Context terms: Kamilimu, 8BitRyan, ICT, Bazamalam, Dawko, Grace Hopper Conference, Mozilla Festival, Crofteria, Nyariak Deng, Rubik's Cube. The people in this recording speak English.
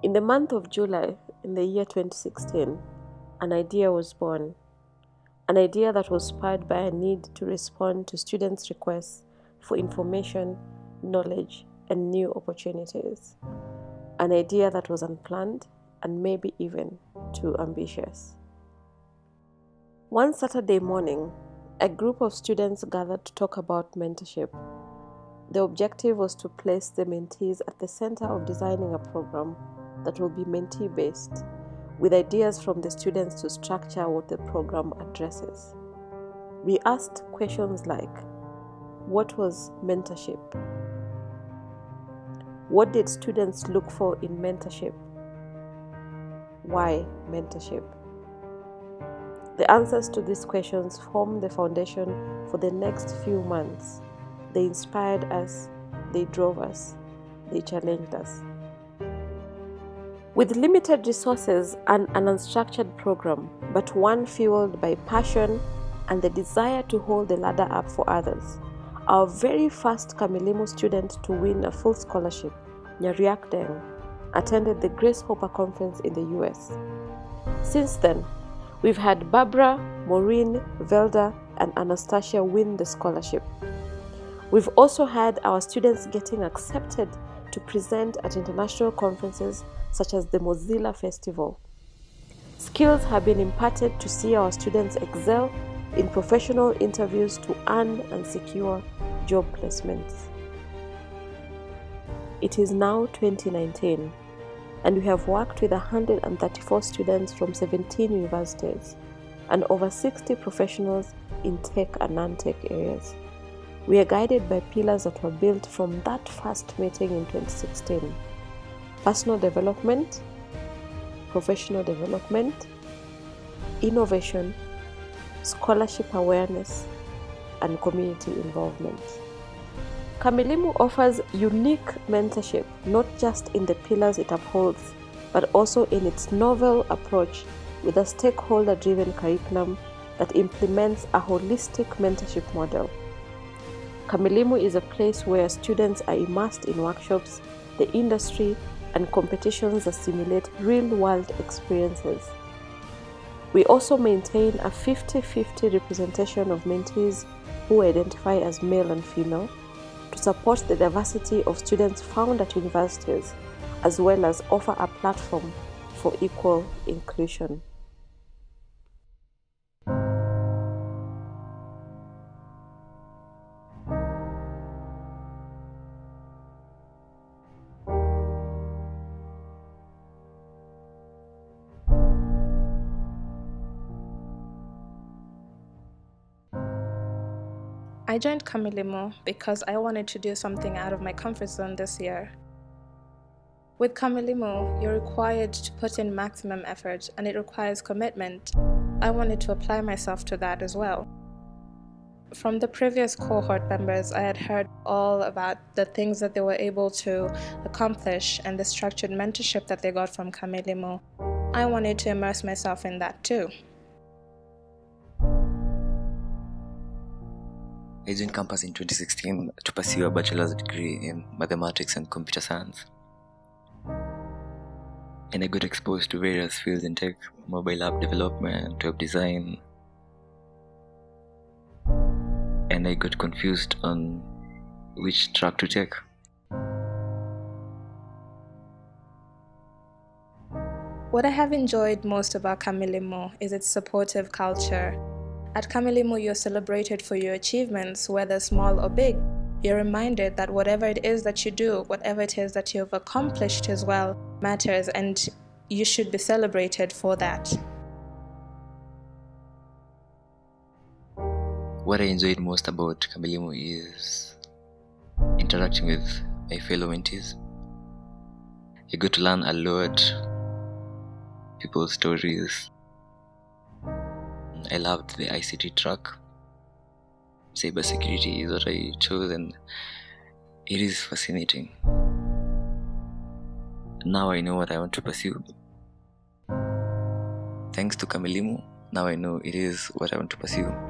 In the month of July in the year 2016, an idea was born. An idea that was spurred by a need to respond to students' requests for information, knowledge, and new opportunities. An idea that was unplanned and maybe even too ambitious. One Saturday morning, a group of students gathered to talk about mentorship. The objective was to place the mentees at the center of designing a program that will be mentee-based, with ideas from the students to structure what the program addresses. We asked questions like, what was mentorship? What did students look for in mentorship? Why mentorship? The answers to these questions formed the foundation for the next few months. They inspired us, they drove us, they challenged us. With limited resources and an unstructured program, but one fueled by passion and the desire to hold the ladder up for others, our very first Kamilimu student to win a full scholarship, Nyariak Deng, attended the Grace Hopper Conference in the US. Since then, we've had Barbara, Maureen, Velda, and Anastasia win the scholarship. We've also had our students getting accepted to present at international conferences such as the Mozilla Festival. Skills have been imparted to see our students excel in professional interviews to earn and secure job placements. It is now 2019, and we have worked with 134 students from 17 universities and over 60 professionals in tech and non-tech areas. We are guided by pillars that were built from that first meeting in 2016. Personal development, professional development, innovation, scholarship awareness, and community involvement. Kamilimu offers unique mentorship, not just in the pillars it upholds, but also in its novel approach with a stakeholder-driven curriculum that implements a holistic mentorship model. Kamilimu is a place where students are immersed in workshops, the industry, and competitions that simulate real-world experiences. We also maintain a 50-50 representation of mentees who identify as male and female to support the diversity of students found at universities, as well as offer a platform for equal inclusion. I joined Kamilimu because I wanted to do something out of my comfort zone this year. With Kamilimu, you're required to put in maximum effort and it requires commitment. I wanted to apply myself to that as well. From the previous cohort members, I had heard all about the things that they were able to accomplish and the structured mentorship that they got from Kamilimu. I wanted to immerse myself in that too. I joined campus in 2016 to pursue a bachelor's degree in mathematics and computer science. And I got exposed to various fields in tech, mobile app development, web design. And I got confused on which track to take. What I have enjoyed most about Kamilimu is its supportive culture. At Kamilimu, you're celebrated for your achievements, whether small or big. You're reminded that whatever it is that you do, whatever it is that you've accomplished as well, matters, and you should be celebrated for that. What I enjoyed most about Kamilimu is interacting with my fellow mentees. You get to learn a lot, people's stories. I loved the ICT track. Cybersecurity is what I chose, and it is fascinating. Now I know what I want to pursue. Thanks to Kamilimu, now I know it is what I want to pursue.